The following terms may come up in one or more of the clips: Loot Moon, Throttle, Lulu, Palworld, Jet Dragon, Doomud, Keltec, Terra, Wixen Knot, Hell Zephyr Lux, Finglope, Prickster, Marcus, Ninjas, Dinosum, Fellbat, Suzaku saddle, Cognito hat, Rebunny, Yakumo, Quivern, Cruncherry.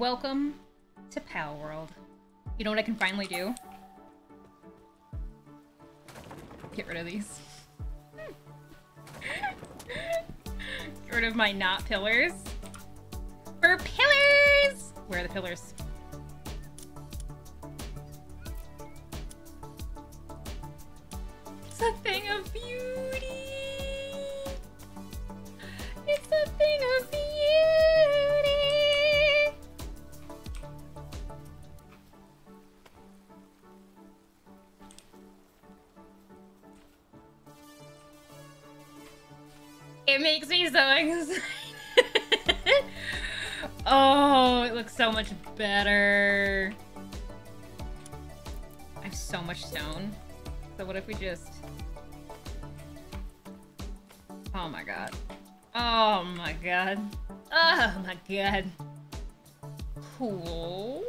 Welcome to Palworld. You know what I can finally do? Get rid of these. Get rid of my not pillars. For pillars! Where are the pillars? It's a thing of beauty! It's a thing of beauty! It makes me so excited! Oh, it looks so much better. I have so much stone. So what if we just... Oh my god. Oh my god. Oh my god. Cool.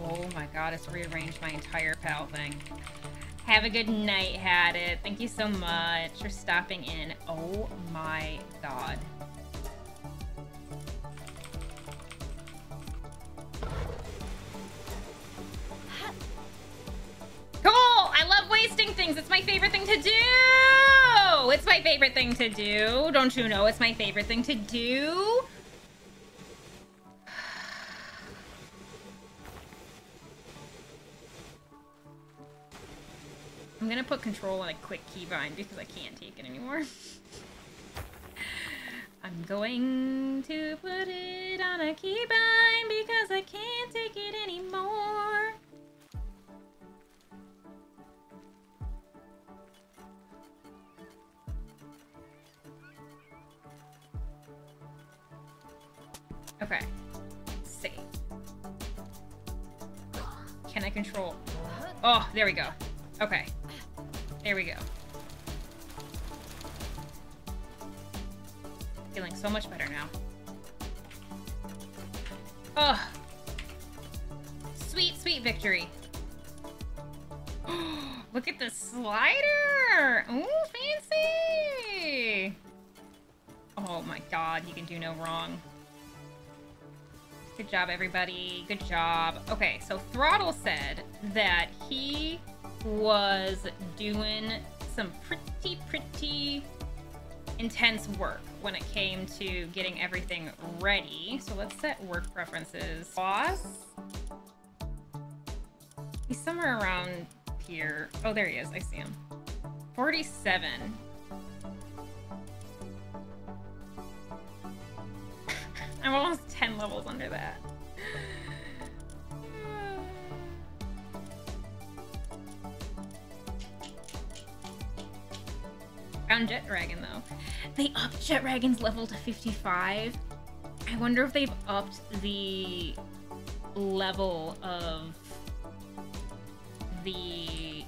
Oh my god, it's rearranged my entire pal thing. Have a good night, had it. Thank you so much for stopping in. Oh my god. Cool! I love wasting things. It's my favorite thing to do! It's my favorite thing to do. Don't you know it's my favorite thing to do? I'm gonna put control on a quick keybind because I can't take it anymore. I'm going to put it on a keybind because I can't take it anymore. Okay. Save. Can I control? Oh, there we go. Okay. There we go. Feeling so much better now. Oh, sweet, sweet victory. Look at the slider. Ooh, fancy. Oh my god, you can do no wrong. Good job, everybody. Good job. Okay, so Throttle said that he was doing some pretty intense work when it came to getting everything ready. So let's set work preferences. Boss? He's somewhere around here. Oh, there he is. I see him. 47. I'm almost 10 levels under that. Found Jet Dragon, though. They upped Jet Dragon's level to 55. I wonder if they've upped the level of the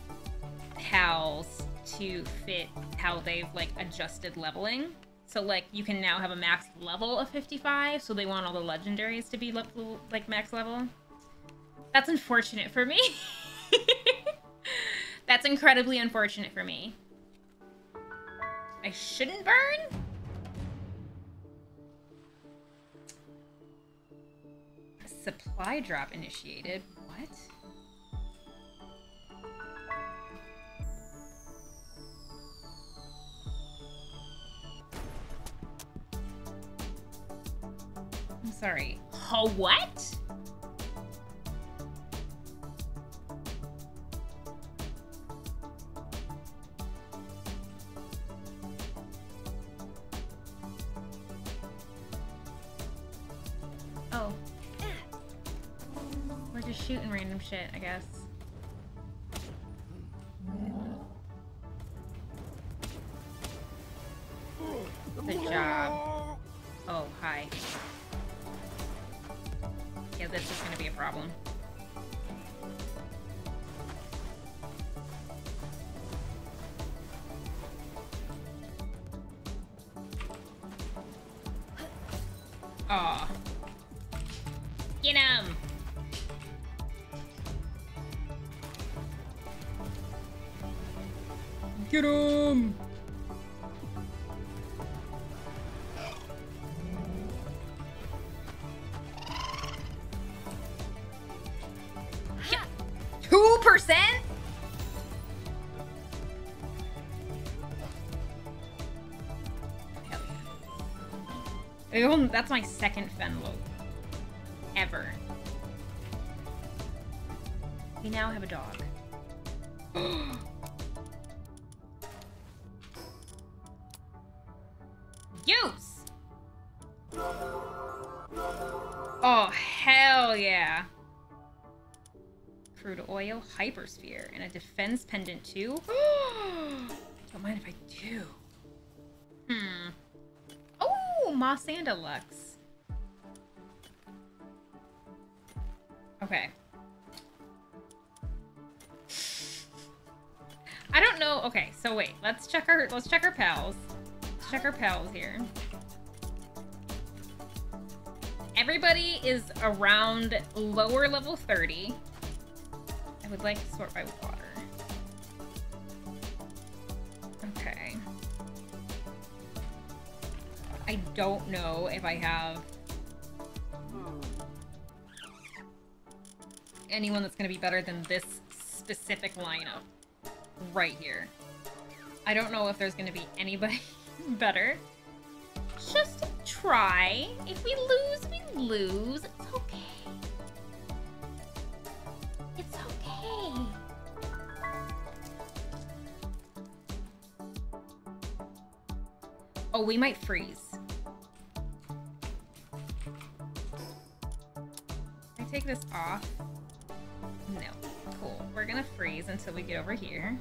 pals to fit how they've, like, adjusted leveling. So, like, you can now have a max level of 55, so they want all the legendaries to be, like, max level. That's unfortunate for me. That's incredibly unfortunate for me. I shouldn't burn? Supply drop initiated. What? I'm sorry. Oh, what? Shooting random shit, I guess. Good job. Oh, hi. Yeah, this is gonna be a problem. Aw. Get him! Get him! Yeah. 2%? That's my second Fennlope ever. We now have a dog. Use! Oh, hell yeah. Crude oil, hypersphere, and a defense pendant too. Don't mind if I do. Hmm. Oh, Mossanda Lux. Okay. I don't know. Okay, so wait. Let's check our pals. Let's check our pals here. Everybody is around lower level 30. I would like to sort by water. Okay. I don't know if I have anyone that's going to be better than this specific lineup. Right here. I don't know if there's gonna be anybody better. Just try. If we lose, we lose. It's okay. It's okay. Oh, we might freeze. Can I take this off? No. Cool. We're gonna freeze until we get over here.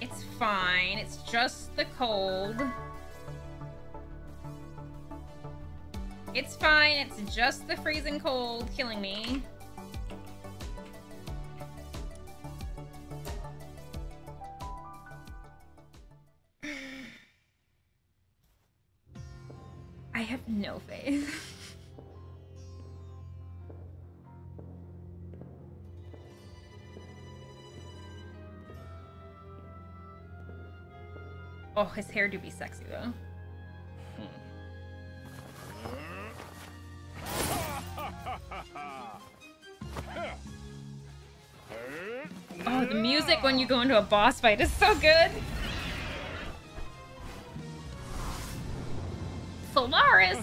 It's fine. It's just the cold. It's fine. It's just the freezing cold killing me. I have no faith. Oh, his hair do be sexy, though. Oh, the music when you go into a boss fight is so good! Solaris!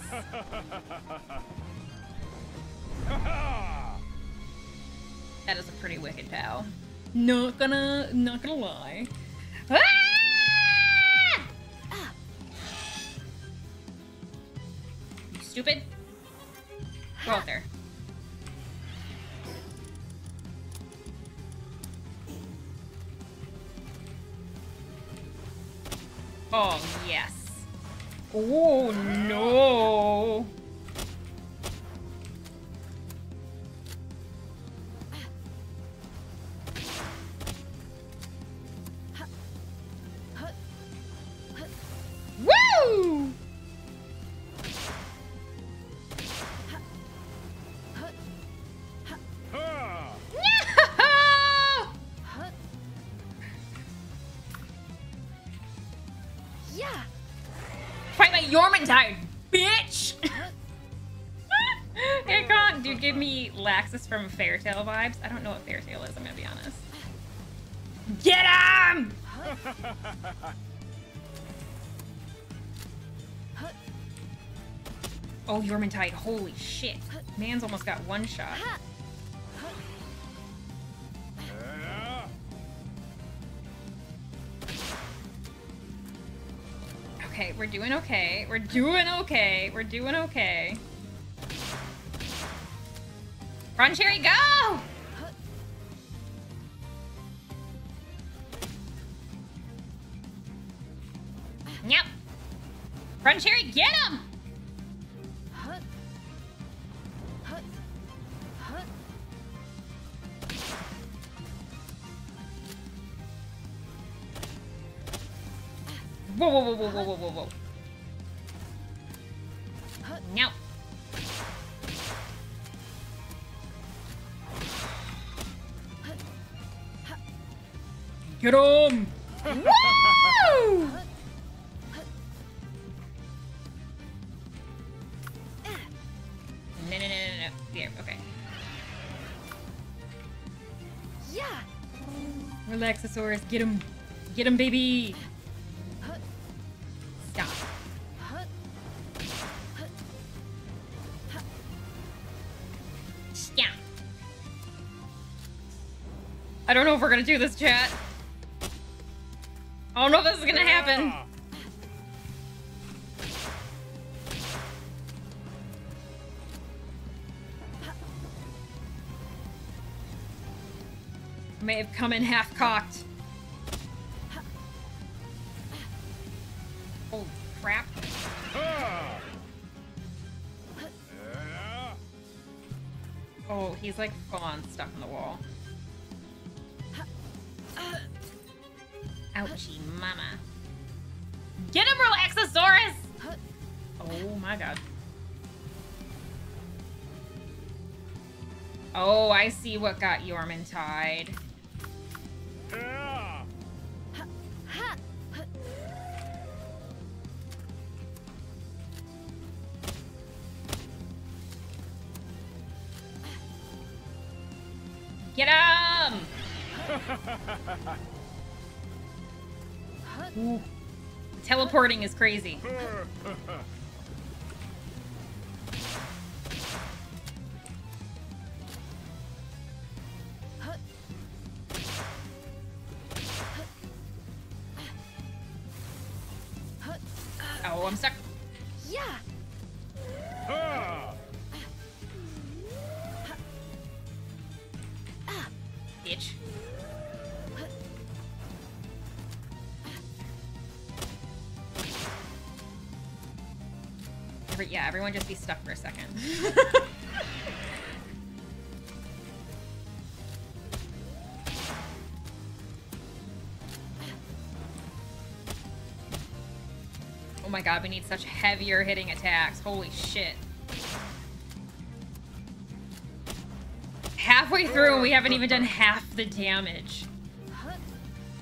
That is a pretty wicked pal. Not gonna lie. Ah! Stupid. Go out there. Oh, yes. Oh, no. Jorumtide, bitch! It can't, dude, give me Laxus from Fairy Tail vibes. I don't know what Fairy Tail is, I'm gonna be honest. Get him! Oh, Jorumtide, holy shit. Man's almost got one shot. Okay, we're doing okay. We're doing okay. We're doing okay. Cruncherry, go! Yep. Cruncherry, get him! Whoa, whoa, whoa, whoa, whoa, whoa, whoa, whoa. No. Get him! Woo! No. Yeah, okay. Yeah. Relaxosaurus, get him. Get him, baby. Stop. Stop. I don't know if we're gonna do this, chat. I don't know if this is gonna happen. May have come in half-cocked. Oh, crap. Oh, he's like gone, stuck in the wall. Ouchie mama. Get him, Relaxosaurus! Oh my god. Oh, I see what got Jorumtide. Get him! Ooh. Teleporting is crazy. Oh, I'm stuck. Yeah. Bitch. Yeah, everyone just be stuck for a second. Oh my god, we need such heavier hitting attacks. Holy shit. Halfway through and we haven't even done half the damage.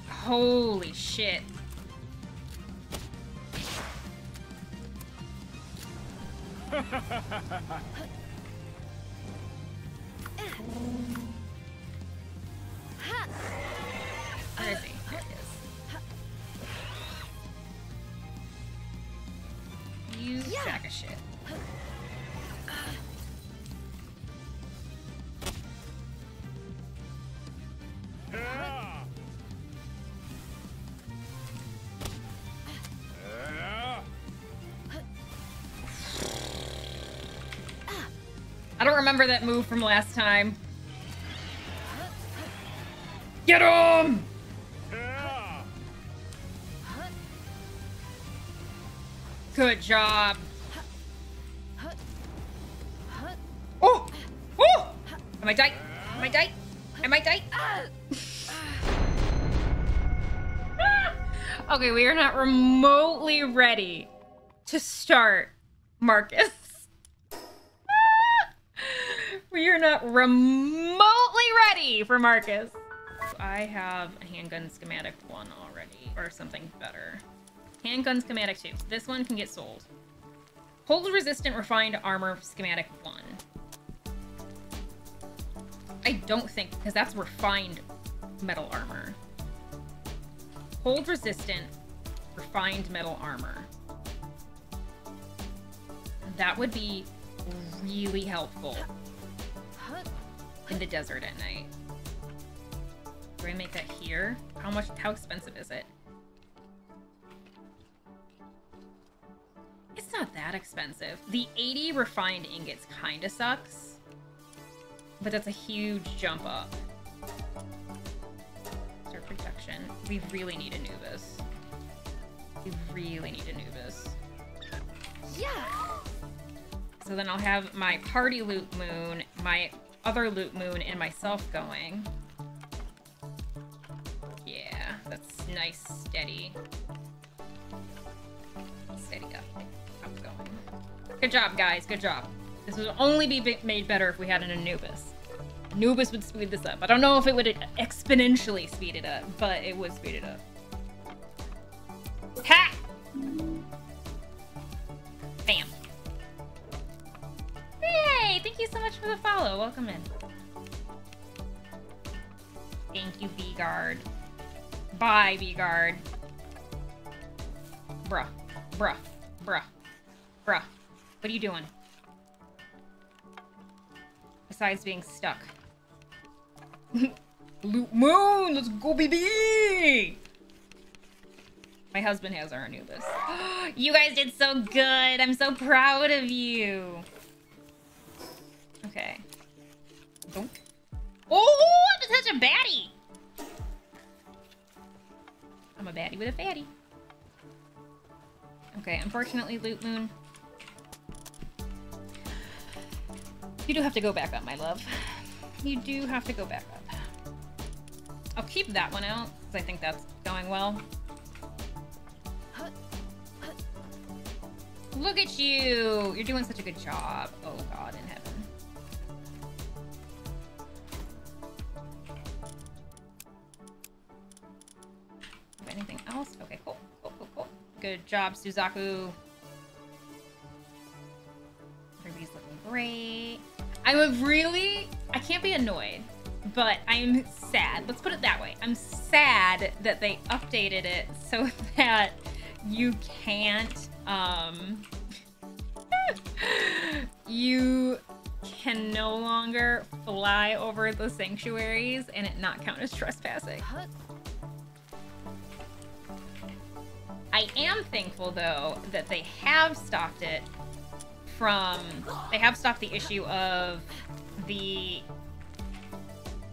Holy shit. Where is he? There it is. You sack of shit. I don't remember that move from last time. Get him! Good job. Oh! Oh! I might die. I might die. I might die. Okay, we are not remotely ready to start, Marcus. We are not remotely ready for Marcus. I have a handgun schematic 1 already, or something better. Handgun schematic 2. This one can get sold. Cold resistant refined armor schematic 1. I don't think, because that's refined metal armor. Cold resistant refined metal armor. That would be really helpful in the desert at night. Do I make that here? How much, how expensive is it? It's not that expensive. The 80 refined ingots kind of sucks, but that's a huge jump up. Is there protection? We really need Anubis. We really need Anubis. Yeah. So then I'll have my party Loot Moon, my other Loot Moon, and myself going. Yeah, that's nice, steady. Steady up. I'm going. Good job, guys. Good job. This would only be made better if we had an Anubis. Anubis would speed this up. I don't know if it would exponentially speed it up, but it would speed it up. Ha! Bam. Hey, thank you so much for the follow. Welcome in. Thank you, B-Guard. Bye, B-Guard. Bruh. Bruh. Bruh. Bruh. What are you doing? Besides being stuck. Loot Moon! Let's go, baby! My husband has our Anubis. You guys did so good! I'm so proud of you! Okay. Donk. Oh, I'm such a baddie! I'm a baddie with a fatty. Okay, unfortunately, Loot Moon, you do have to go back up, my love. You do have to go back up. I'll keep that one out, because I think that's going well. Look at you! You're doing such a good job. Oh god, in heaven. Anything else? Okay, cool. Cool, cool, cool. Good job, Suzaku. Ruby's looking great. I can't be annoyed, but I'm sad. Let's put it that way. I'm sad that they updated it so that you can't, you can no longer fly over the sanctuaries and it not count as trespassing. I am thankful, though, that they have stopped it from... They have stopped the issue of the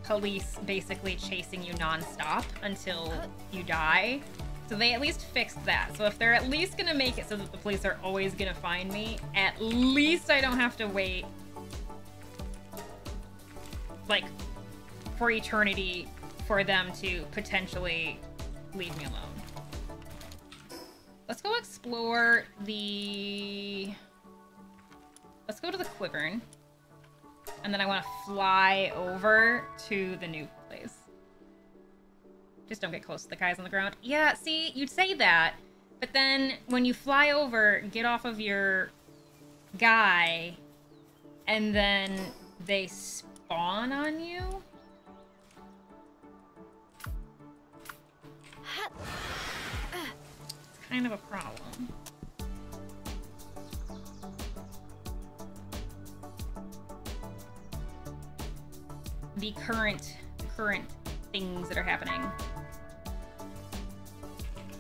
police basically chasing you nonstop until you die. So they at least fixed that. So if they're at least going to make it so that the police are always going to find me, at least I don't have to wait, like, for eternity for them to potentially leave me alone. Let's go explore the... Let's go to the Quivern. And then I want to fly over to the new place. Just don't get close to the guys on the ground. Yeah, see, you'd say that. But then when you fly over, get off of your guy. And then they spawn on you? Kind of a problem. The current things that are happening.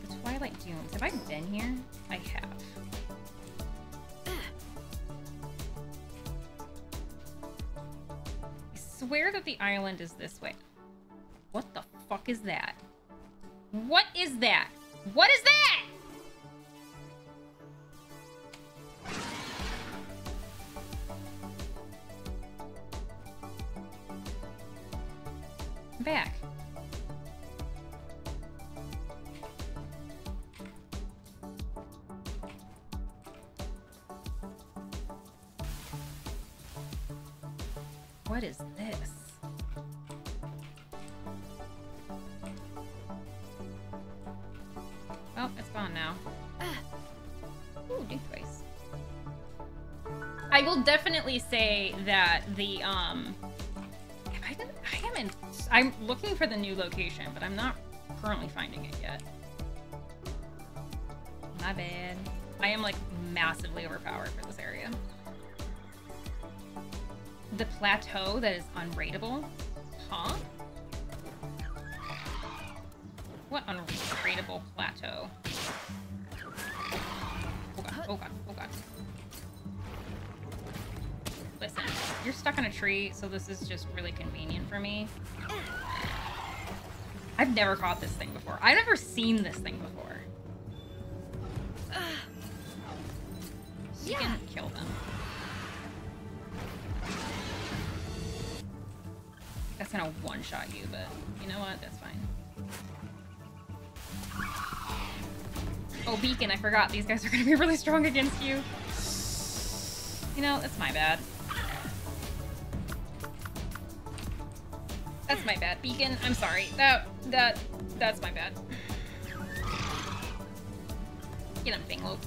The Twilight Dunes. Have I been here? I have. I swear that the island is this way. What the fuck is that? What is that? What is that? Back. What is this? Oh, it's gone now. Ooh, do twice. I will definitely say that the, I'm looking for the new location, but I'm not currently finding it yet. My bad. I am, like, massively overpowered for this area. The plateau that is unraidable? Huh? What unraidable plateau? Oh god, oh god, oh god. Listen, you're stuck on a tree, so this is just really convenient for me. I've never caught this thing before. I've never seen this thing before. You can kill them. That's gonna one-shot you, but you know what? That's fine. Oh, Beacon, I forgot. These guys are gonna be really strong against you. You know, that's my bad. That's my bad, Beacon. I'm sorry. That's my bad. Get him, Bangalope.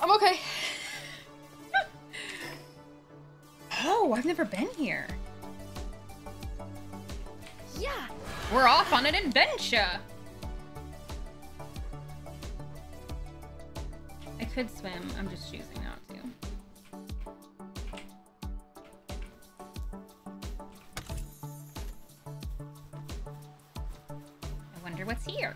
I'm okay. Oh, I've never been here. Yeah. We're off on an adventure. I could swim. I'm just choosing not to. I wonder what's here.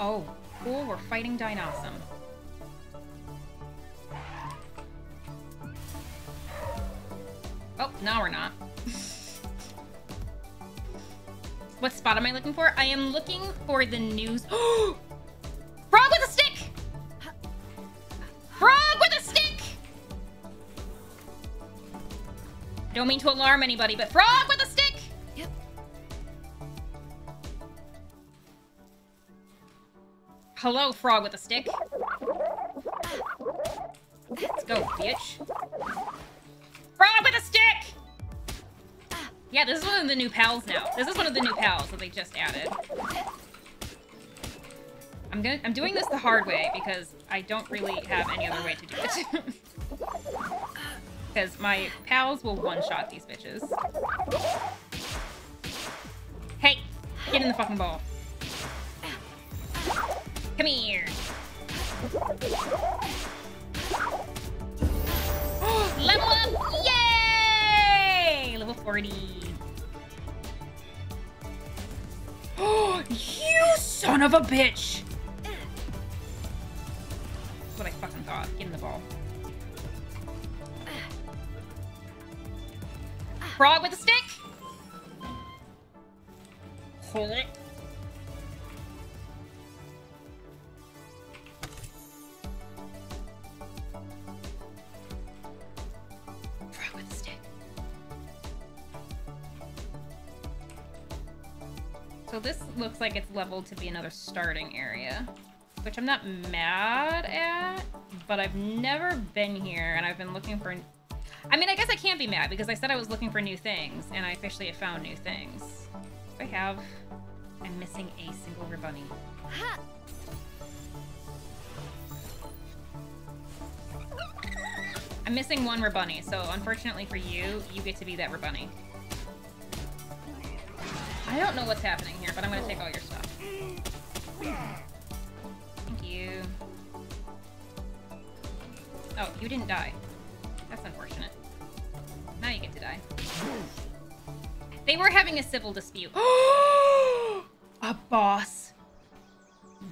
Oh, cool. We're fighting Dinosaur. Oh, no, we're not. What spot am I looking for? I am looking for the news. Frog with a stick! Frog with a stick! I don't mean to alarm anybody, but frog with a stick! Yep. Hello, frog with a stick. Let's go, bitch. Frog with a stick! Yeah, this is one of the new pals now. This is one of the new pals that they just added. I'm doing this the hard way because I don't really have any other way to do it. Because my pals will one-shot these bitches. Hey! Get in the fucking ball. Come here! Level up! Yay! Level 40. Oh, you son of a bitch! That's what I fucking thought. Get in the ball. Frog with a stick! Hold it. So this looks like it's leveled to be another starting area, which I'm not mad at, but I've never been here and I've been looking for... I mean, I guess I can't be mad because I said I was looking for new things and I officially have found new things. I have... I'm missing a single Rebunny. Ha! I'm missing one Rebunny, so unfortunately for you, you get to be that Rebunny. I don't know what's happening here, but I'm gonna take all your stuff. Thank you. Oh, you didn't die. That's unfortunate. Now you get to die. They were having a civil dispute. A boss.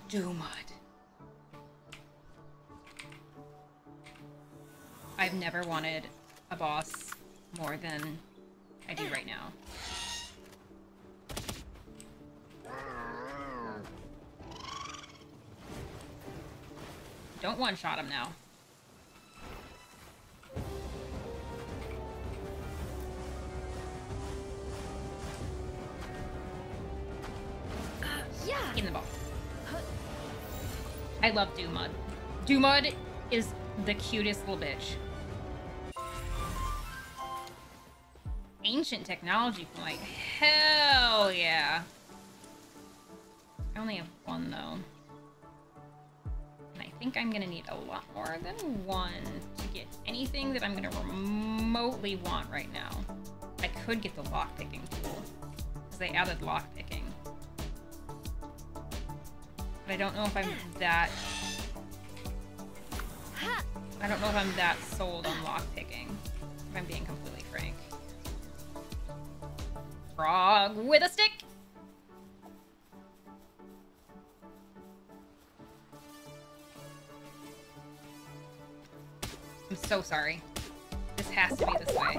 Doomud. I've never wanted a boss more than I do right now. Don't one-shot him now. Yeah. Get in the ball. I love Doomud. Doomud is the cutest little bitch. Ancient technology point. Hell yeah. I only have one though. I think I'm gonna need a lot more than one to get anything that I'm gonna remotely want right now. I could get the lockpicking tool, because they added lockpicking. But I don't know if I'm that... I don't know if I'm that sold on lockpicking, if I'm being completely frank. Frog with a stick! I'm so sorry. This has to be this way.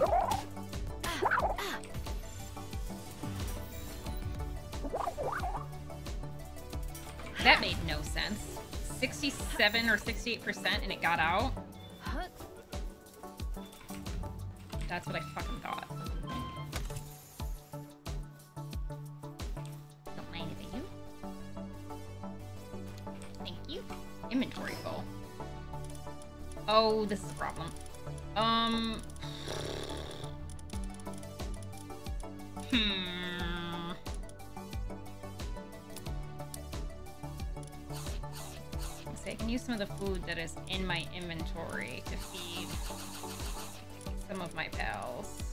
That made no sense. 67 or 68% and it got out? That's what I fucking thought. Don't mind if I do. Thank you. Inventory full. Oh, this is a problem. So I can use some of the food that is in my inventory to feed some of my pals.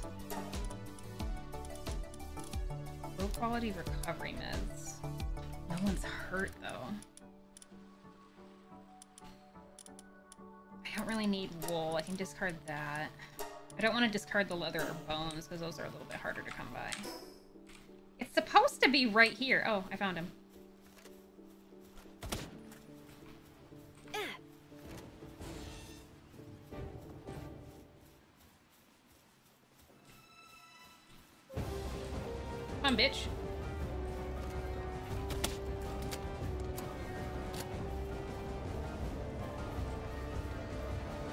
Low quality recovery meds. No one's hurt though. I don't really need wool. I can discard that. I don't want to discard the leather or bones because those are a little bit harder to come by. It's supposed to be right here. Oh, I found him. Come on, bitch.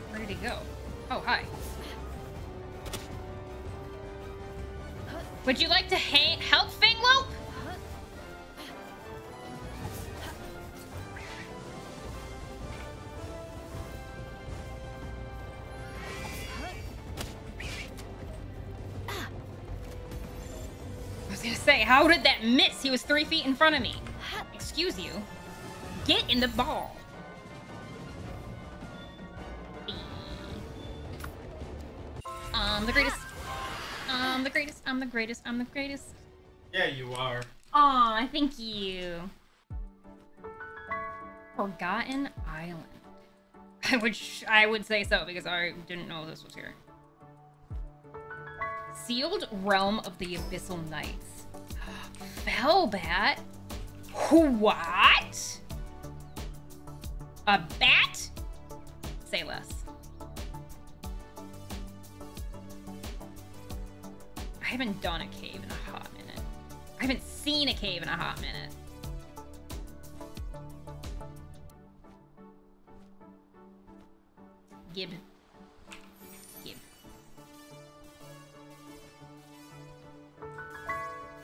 Where did he go? Oh, hi. Would you like to help, Finglope? I was gonna say, how did that miss? He was 3 feet in front of me. Excuse you. Get in the ball. I'm the greatest. I'm the greatest. I'm the greatest. I'm the greatest. Yeah, you are. Aw, thank you. Forgotten Island. I would say so because I didn't know this was here. Sealed Realm of the Abyssal Knights. Bell bat. What? A bat? Say less. I haven't done a cave in a hot minute. I haven't seen a cave in a hot minute. Gibbon. Gibbon.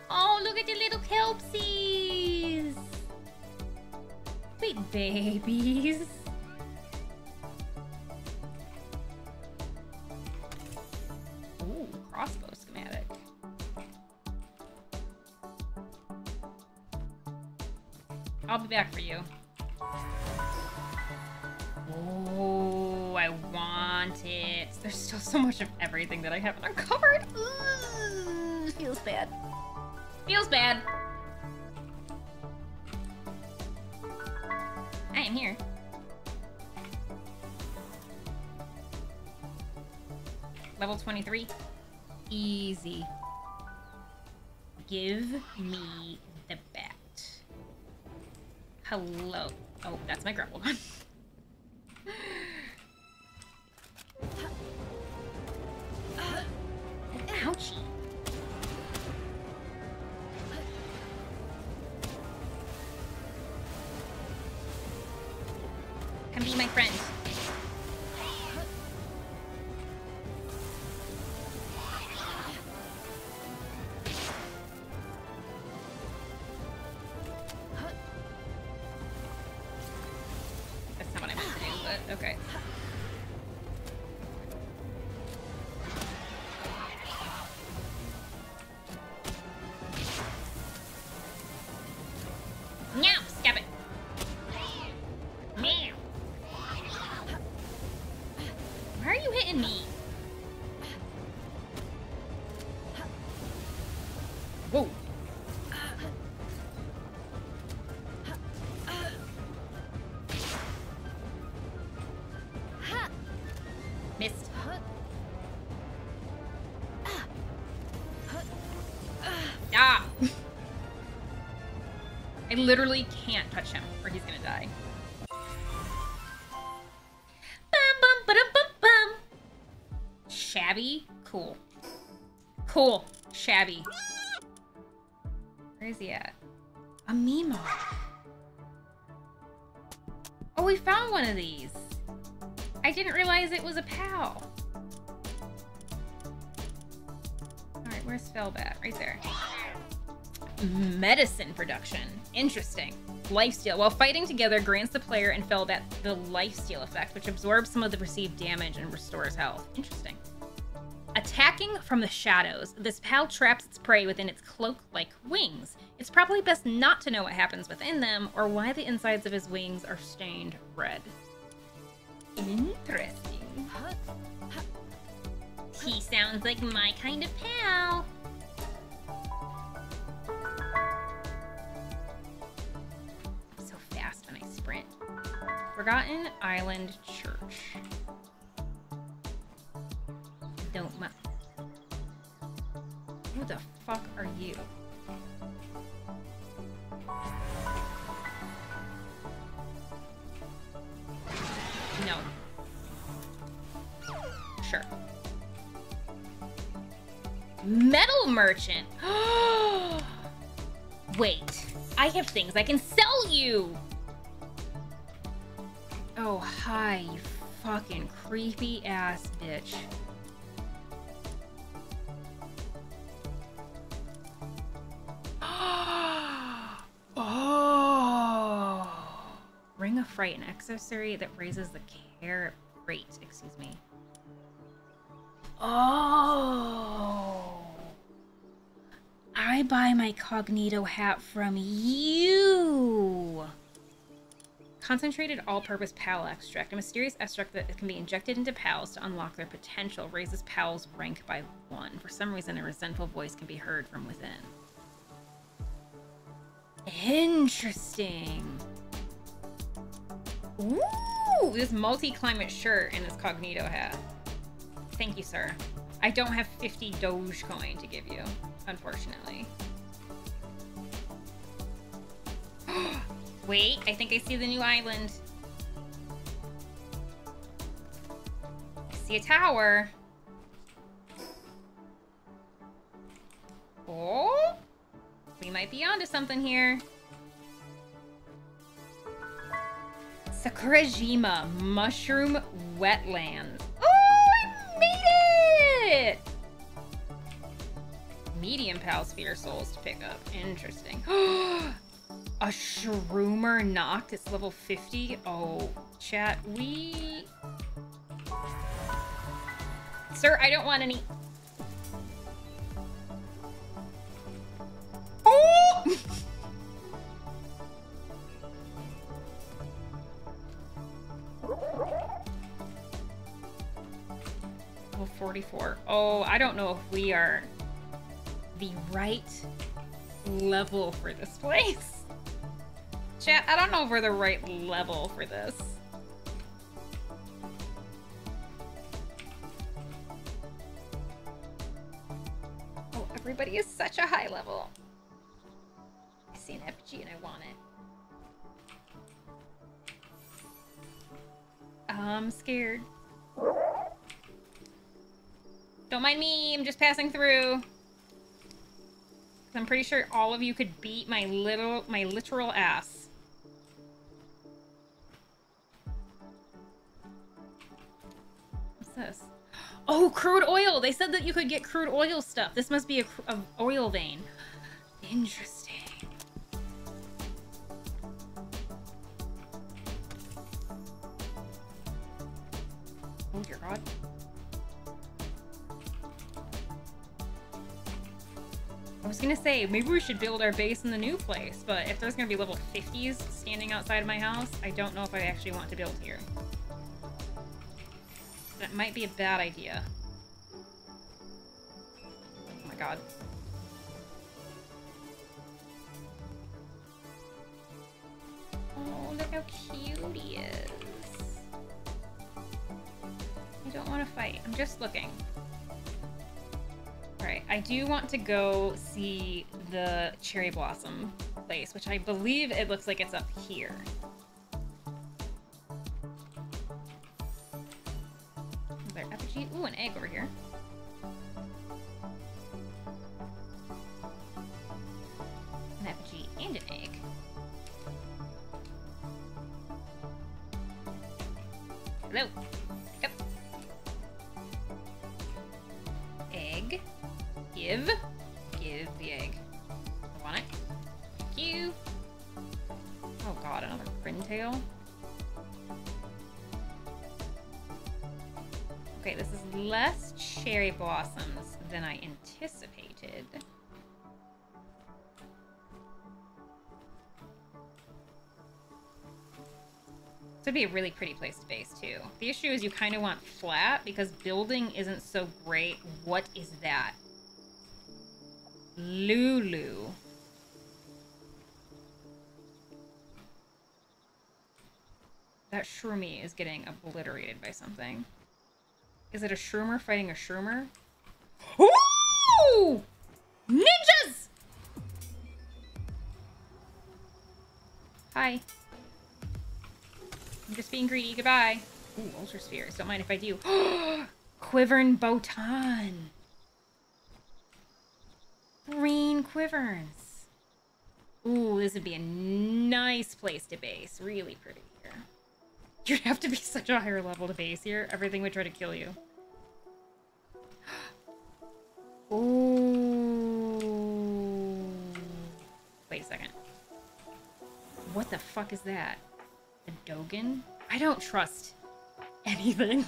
Oh, look at the little kelpsies! Sweet babies. Ooh, crossbow schematic. I'll be back for you. Oh, I want it. There's still so much of everything that I haven't uncovered. Ooh, feels bad. Feels bad. I am here. Level 23. Easy. Give me the bat. Hello. Oh, that's my grapple gun. Ouchie. Come be my friend. Okay. Meow! Stab it! Meow! Why are you hitting me? Whoa! Literally can't touch him or he's gonna die. Bum, bum, bum, bum. Shabby? Cool. Cool. Shabby. Where is he at? A Mimo. Oh, we found one of these. I didn't realize it was a pal. Alright, where's Fellbat? Right there. Medicine production. Interesting. Lifesteal. While fighting together, grants the player and Bell bat the lifesteal effect, which absorbs some of the received damage and restores health. Interesting. Attacking from the shadows, this pal traps its prey within its cloak-like wings. It's probably best not to know what happens within them or why the insides of his wings are stained red. Interesting. He sounds like my kind of pal. I'm so fast when I sprint. Forgotten Island Church. Don't mind. Who the fuck are you? No. Sure. Metal Merchant. Wait. I have things I can sell you. Oh, hi, you fucking creepy ass bitch. Oh, Ring of Fright, an accessory that raises the carrot rate. Excuse me. Oh, I buy my Cognito hat from you. Concentrated all-purpose pal extract, a mysterious extract that can be injected into pals to unlock their potential. Raises pals rank by 1. For some reason, a resentful voice can be heard from within. Interesting. Ooh, this multi-climate shirt and this Cognito hat. Thank you, sir. I don't have 50 Dogecoin to give you, unfortunately. Wait, I think I see the new island. I see a tower. Oh? We might be onto something here. Sakurajima Mushroom Wetlands. Oh, I made it! Medium pal sphere souls to pick up. Interesting. A Shroomer knocked. It's level 50. Oh, chat. We. Sir, I don't want any. Oh! Level 44. Oh, I don't know if we are the right level for this place. Chat, I don't know if we're the right level for this. Oh, everybody is such a high level. See an effigy and I want it. I'm scared. Don't mind me, I'm just passing through. I'm pretty sure all of you could beat my literal ass. What's this? Oh, crude oil! They said that you could get crude oil stuff. This must be a oil vein. Interesting. Oh dear God. I was gonna say, maybe we should build our base in the new place, but if there's gonna be level 50s standing outside of my house, I don't know if I actually want to build here. That might be a bad idea. Oh my God. Oh, look how cute he is. I don't want to fight. I'm just looking. Alright, I do want to go see the cherry blossom place, which I believe it looks like it's up here. Is there effigy? Ooh, an egg over here. An effigy and an egg. Hello. Egg. Give. Give the egg. I want it. Thank you. god, another Fenntail. Okay, this is less cherry blossoms than I anticipated. This would be a really pretty place to base, too. The issue is you kind of want flat, because building isn't so great. What is that? Lulu. That shroomy is getting obliterated by something. Is it a shroomer fighting a shroomer? Ooh! Ninjas! Hi. I'm just being greedy. Goodbye. Ooh, Ultra Spheres. Don't mind if I do. Quivern Botan. Green Quiverns. Ooh, this would be a nice place to base. Really pretty here. You'd have to be such a higher level to base here. Everything would try to kill you. Ooh. Wait a second. What the fuck is that? A Dogen? I don't trust anything.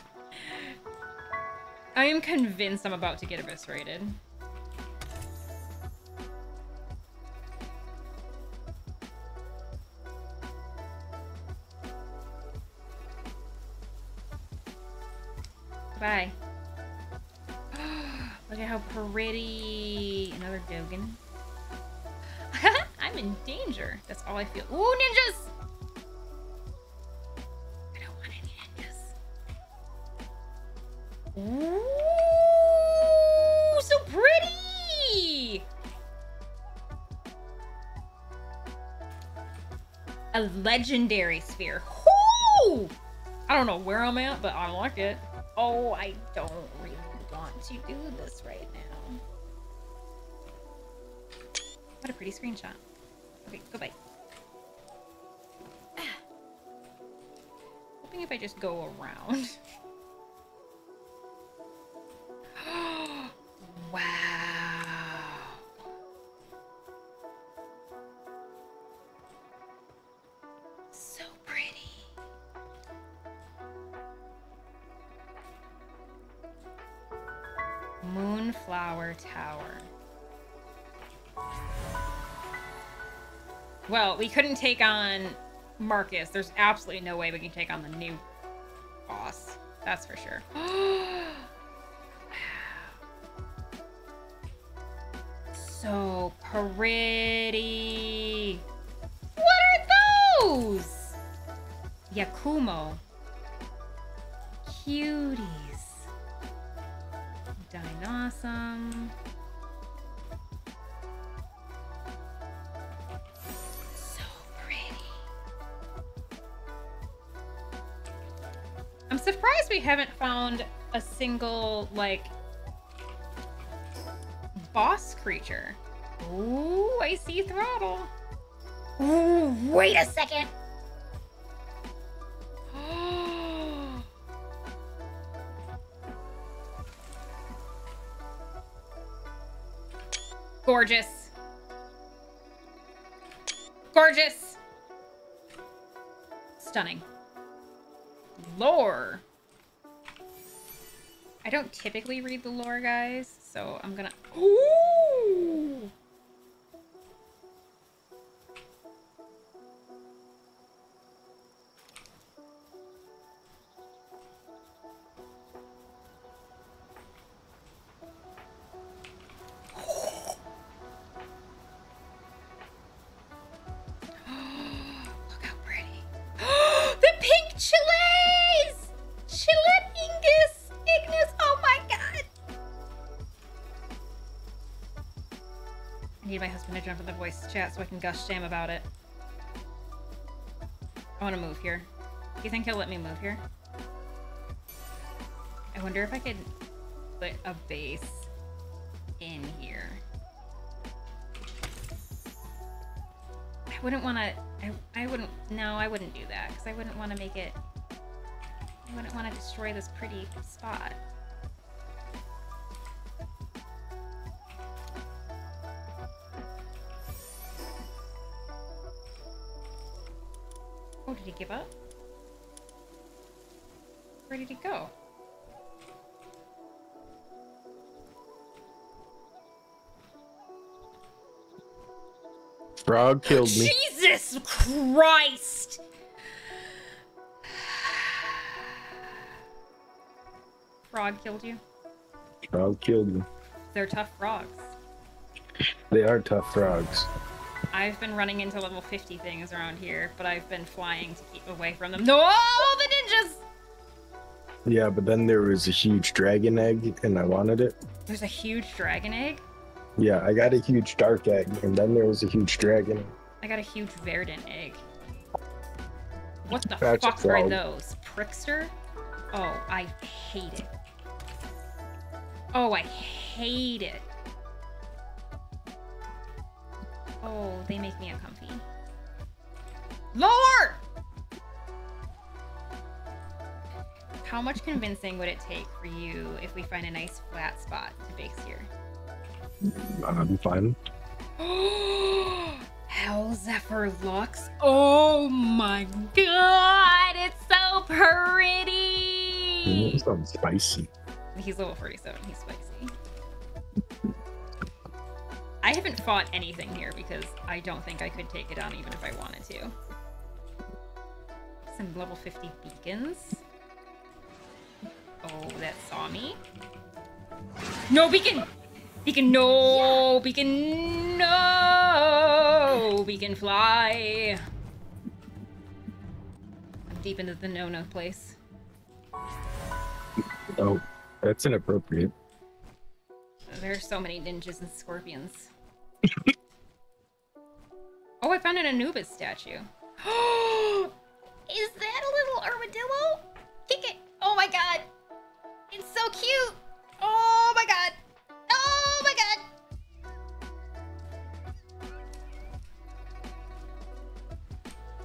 I am convinced I'm about to get eviscerated. Goodbye. Look at how pretty. Another Dogen. I'm in danger. That's all I feel. Ooh, ninjas! Ooh, so pretty! A legendary sphere. Whoo! I don't know where I'm at, but I like it. Oh, I don't really want to do this right now. What a pretty screenshot. Okay, goodbye. Ah. Hoping if I just go around. Wow. So pretty. Moonflower Tower. Well, we couldn't take on Marcus. There's absolutely no way we can take on the new boss. That's for sure. So pretty. What are those? Yakumo. Cuties. Dinosum. So pretty. I'm surprised we haven't found a single, like, boss creature. Ooh, I see Throttle. Ooh, wait a second. Gorgeous. Gorgeous. Stunning. Lore. I don't typically read the lore, guys. So I'm gonna. Ooh! Look how pretty. The pink chiles! Chillet Ingus! Ignis! Oh my god! I need my husband to jump in the voice chat so I can gush jam about it. I want to move here. Do you think he'll let me move here? I wonder if I could put a base in here. I wouldn't want to... I wouldn't... No, I wouldn't do that. Because I wouldn't want to make it... I wouldn't want to destroy this pretty spot. to give up. Ready to go. Frog killed me. Jesus Christ! Frog killed you? Frog killed me. They're tough frogs. They are tough frogs. I've been running into level 50 things around here, but I've been flying to keep away from them. No, all the ninjas! Yeah, but then there was a huge dragon egg, and I wanted it. There's a huge dragon egg? Yeah, I got a huge dark egg, and then there was a huge dragon. I got a huge verdant egg. What the fuck are those? Prickster? Oh, I hate it. Oh, I hate it. Oh, they make me uncomfy. Lower! How much convincing would it take for you if we find a nice flat spot to base here? I'm fine. Hell Zephyr Lux. Oh my god, it's so pretty! It sounds spicy. He's level 47, he's spicy. I haven't fought anything here because I don't think I could take it on even if I wanted to. Some level 50 beacons. Oh, that saw me. No beacon! Beacon, no! Beacon, no! Beacon, fly! I'm deep into the no-no place. Oh, that's inappropriate. There are so many ninjas and scorpions. Oh, I found an Anubis statue. Is that a little armadillo? Kick it! Oh my god! It's so cute! Oh my god! Oh my god!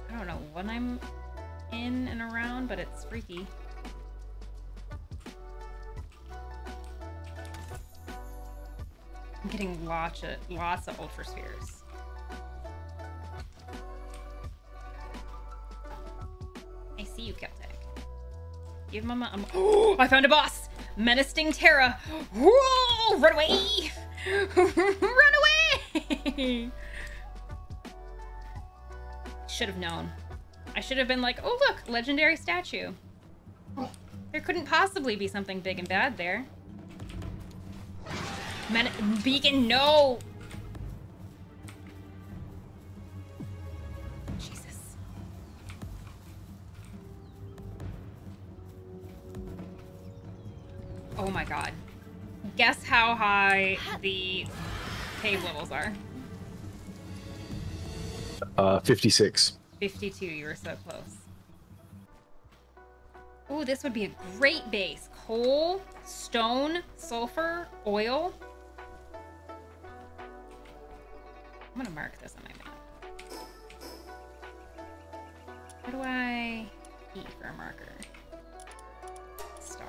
I don't know when I'm in and around, but it's freaky. I'm getting lots of ultra spheres. I see you, Keltec. Give mama a... Oh, I found a boss! Menacing Terra. Whoa! Run away! Run away! Should have known. I should have been like, oh look, legendary statue. There couldn't possibly be something big and bad there. Beacon, no! Jesus. Oh my god. Guess how high the cave levels are. 56. 52, you were so close. Ooh, this would be a great base. Coal, stone, sulfur, oil. I'm gonna mark this on my map. What do I eat for a marker? Star.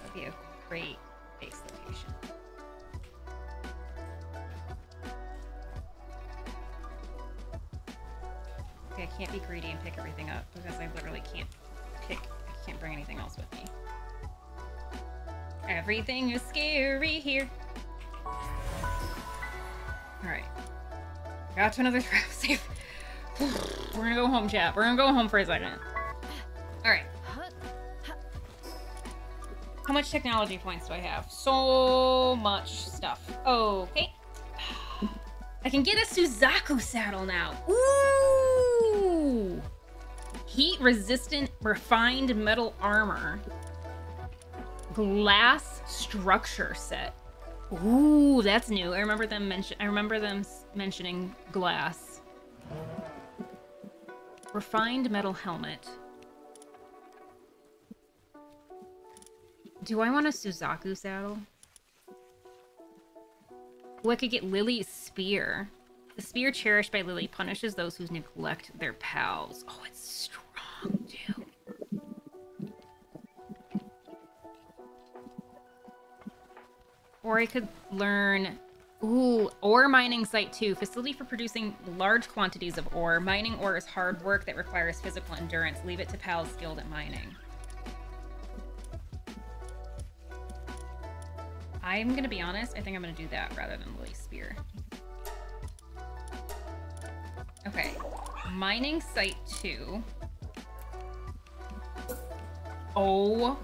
That'd be a great base location. Okay, I can't be greedy and pick everything up because I literally can't pick, I can't bring anything else with me. Everything is scary here. Alright. Got to another trap safe. We're gonna go home, chat. We're gonna go home for a second. Alright. How much technology points do I have? So much stuff. Okay. I can get a Suzaku saddle now. Ooh! Heat-resistant, refined metal armor. Glass structure set. Ooh, that's new. I remember them mentioning glass. Refined metal helmet. Do I want a Suzaku saddle? Oh, I could get Lily's spear. The spear cherished by Lily punishes those who neglect their pals. Oh, it's strong, dude. Or I could learn Ooh, ore mining site 2. Facility for producing large quantities of ore. Mining ore is hard work that requires physical endurance. Leave it to pals skilled at mining. I'm going to be honest. I think I'm going to do that rather than Lily Spear. Okay. Mining site 2. Oh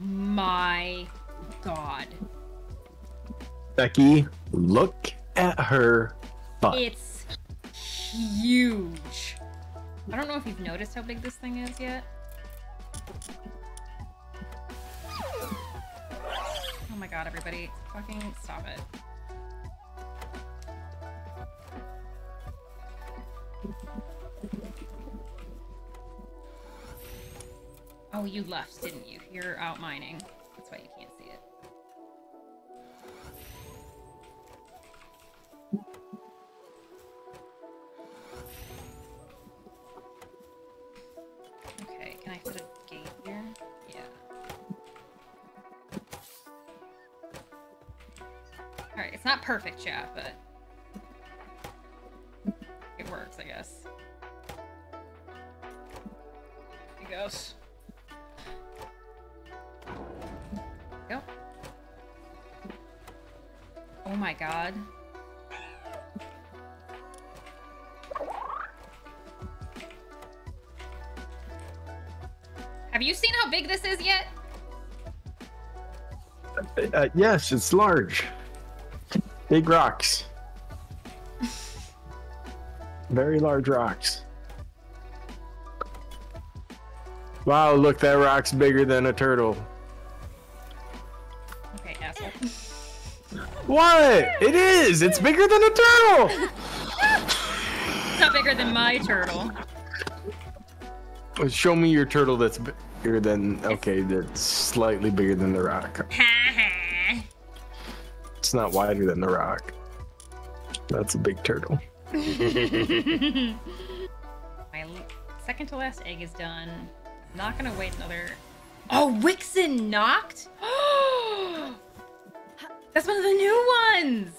my god. Becky, look at her butt. It's huge. I don't know if you've noticed how big this thing is yet. Oh my god, everybody. Fucking stop it. Oh, you left, didn't you? You're out mining. That's why you can't see it. Okay, can I put a gate here? Yeah. Alright, it's not perfect, chat, but it works, I guess. I guess. Go. Oh my god. Have you seen how big this is yet? Yes, it's large. Big rocks. Very large rocks. Wow, look, that rock's bigger than a turtle. What? It is! It's bigger than a turtle! It's not bigger than my turtle. Show me your turtle that's bigger than... Okay, that's slightly bigger than the rock. It's not wider than the rock. That's a big turtle. My second to last egg is done. I'm not gonna wait another... Oh, Wixen Knot? Oh! That's one of the new ones!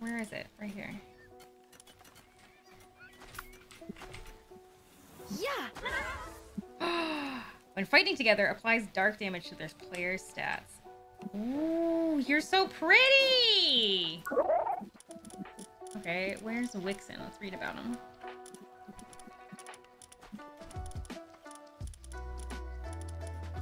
Where is it? Right here. Yeah! When fighting together, applies dark damage to their player's stats. Ooh, you're so pretty! Okay, where's Wixen? Let's read about him.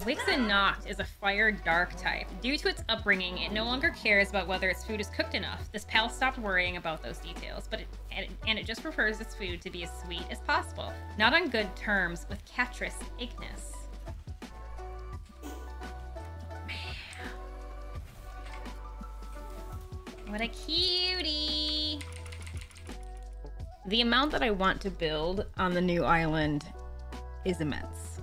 Wixen Knot is a fire dark type. Due to its upbringing, it no longer cares about whether its food is cooked enough. This pal stopped worrying about those details, but it just prefers its food to be as sweet as possible. Not on good terms with Catrice Ignis. What a cutie! The amount that I want to build on the new island is immense.